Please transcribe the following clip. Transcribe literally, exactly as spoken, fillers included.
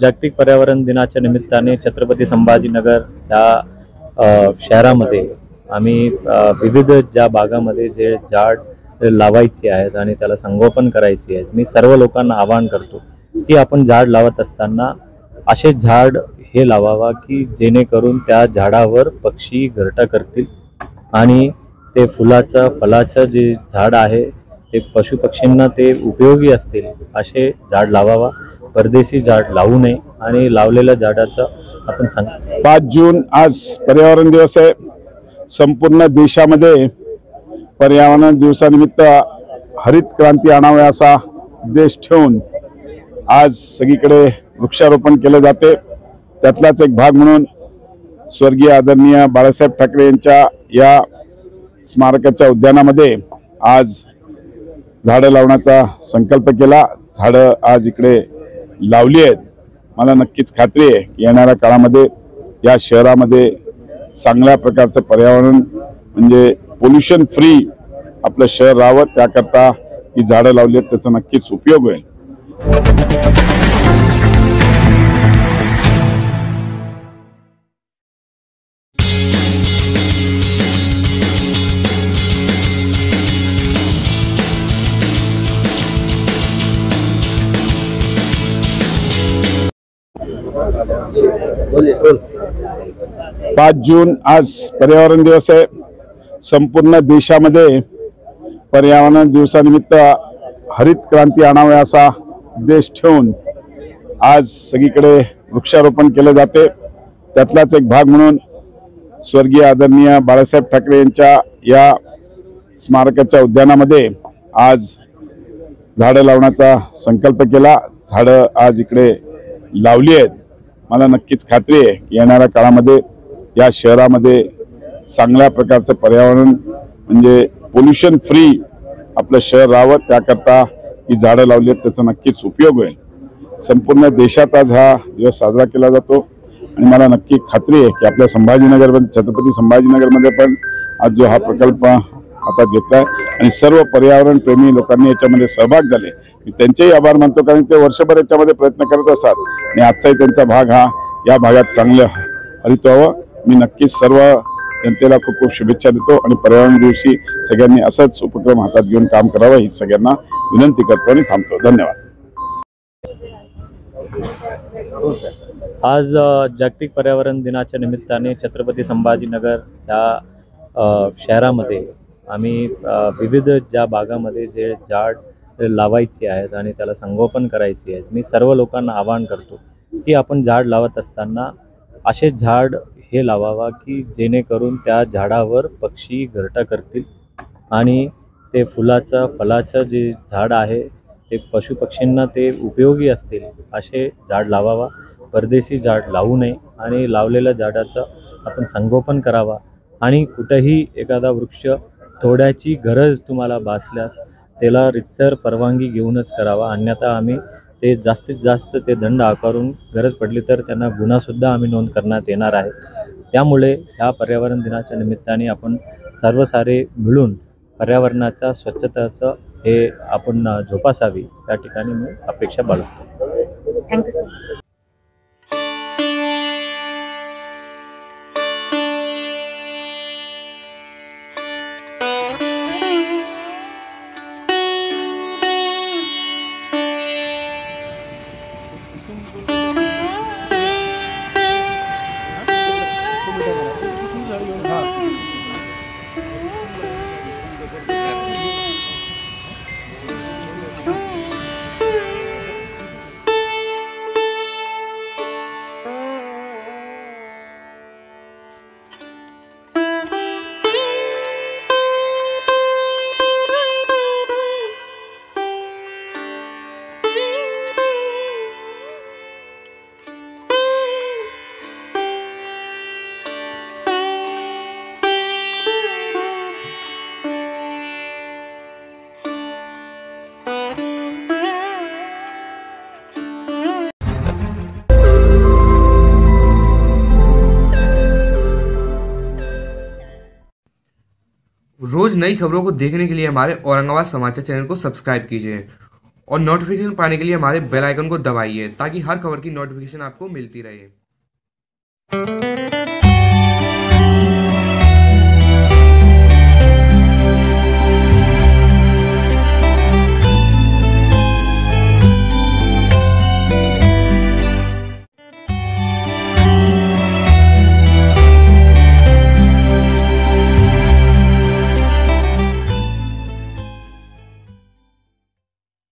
जागतिक पर्यावरण दिनाच्या निमित्ताने छत्रपती संभाजीनगर या शहरामध्ये आम्ही विविध ज्या बागामध्ये जे झाड लावायची आहेत आणि त्याला संगोपन करायची आहे, मी सर्व लोकांना आवाहन करतो की आपण झाड लावत असताना असे झाड हे लावावा की जेणेकरून त्या झाडावर पक्षी घरटा करतील आणि ते फुलाचा फळाचा जे झाड आहे ते पशु पक्षींना ते उपयोगी असतील, असे झाड लावावा, परदेशी झाड लावू नये आणि लावलेल्या झाडाचा आपण सांगतो। पाच जून आज पर्यावरण दिवस आहे। संपूर्ण देशामध्ये पर्यावरण दिवसानिमित्त हरित क्रांती आणावी असा उद्देश ठेवून आज सगळीकडे वृक्षारोपण केले जाते। त्यातलाच एक भाग म्हणून स्वर्गीय आदरणीय बाळासाहेब ठाकरे यांच्या या स्मारकाच्या उद्यानामध्ये आज झाडे लावण्याचा संकल्प केला। झाडे आज इकडे लावली आहेत। मला नक्कीच खात्री आहे की येणाऱ्या काळामध्ये या शहरामध्ये चांगल्या प्रकारचं पर्यावरण म्हणजे पोल्यूशन फ्री आपलं शहर राहावं त्याकरता ही झाडं लावली आहेत, त्याचा नक्कीच उपयोग होईल। पाच जून आज पर्यावरण दिवस आहे। संपूर्ण देशामध्ये पर्यावरण दिवसानिमित्त हरित क्रांती आणावी असा उद्देश ठेवून आज सगळीकडे वृक्षारोपण केले जाते। त्यातलाच एक भाग म्हणून स्वर्गीय आदरणीय बाळासाहेब ठाकरे यांच्या या स्मारकाच्या उद्यानामध्ये आज झाडे लावण्याचा संकल्प केला। झाडे आज इकडे लावली आहेत। मला नक्कीच खात्री आहे की येणाऱ्या काळामध्ये या शहरामध्ये चांगल्या प्रकारचं पर्यावरण म्हणजे पोल्यूशन फ्री आपलं शहर राहावं त्याकरता ही झाडं लावली आहेत, त्याचा नक्कीच उपयोग होईल। संपूर्ण देशात आज हा दिवस साजरा केला जातो आणि मला नक्की खात्री आहे की आपल्या संभाजीनगरमध्ये छत्रपती संभाजीनगरमध्ये पण आज जो हा प्रकल्प हातात घेतला आहे आणि सर्व पर्यावरण प्रेमी लोकांनी याच्यामध्ये सहभाग झाले, मी त्यांचेही आभार मानतो, कारण ते वर्षभर याच्यामध्ये प्रयत्न करत असतात आणि आजचाही त्यांचा भाग हा या भागात चांगलं हरित व्हावं। मी नक्कीच सर्व जनतेला खूप खूप शुभेच्छा देतो आणि पर्यावरण दिवशी सगळ्यांनी असाच उपक्रम हातात घेऊन काम करावं ही सगळ्यांना विनंती करतो आणि थांबतो। धन्यवाद। आज जागतिक पर्यावरण दिनाच्या निमित्ताने छत्रपती संभाजीनगर या शहरामध्ये आम्ही विविध ज्या बागामध्ये जे झाड लावायची आहेत आणि त्याला संगोपन करायची आहेत, मी सर्व लोकांना आवाहन करतो की आपण झाड लावत असताना असे झाड हे लावावा की जेणेकरून त्या झाडावर पक्षी घरटा करतील आणि ते फुलाचा फळाचा जे झाड आहे ते पशु पक्षींना ते उपयोगी असतील, असे झाड लावावा, परदेशी झाड लावू नये आणि लावलेल्या झाडाचा आपण संगोपन करावा आणि कुठेही एखादा वृक्ष तोडायची गरज तुम्हाला भासल्यास त्याला रितसर परवानगी घेऊनच करावा, अन्यथा आम्ही ते जास्तीत जास्त ते दंड आकारून गरज पडली तर त्यांना गुन्हासुद्धा आम्ही नोंद करण्यात येणार आहे। त्यामुळे ह्या पर्यावरण दिनाच्या निमित्ताने आपण सर्व सारे मिळून पर्यावरणाचा स्वच्छताचं हे आपण जोपासावी त्या ठिकाणी मी अपेक्षा बाळगतो। Thank you so much. रोज नई खबरों को देखने के लिए हमारे औरंगाबाद समाचार चैनल को सब्सक्राइब कीजिए और नोटिफिकेशन पाने के लिए हमारे बेल आइकन को दबाइए ताकि हर खबर की नोटिफिकेशन आपको मिलती रहे।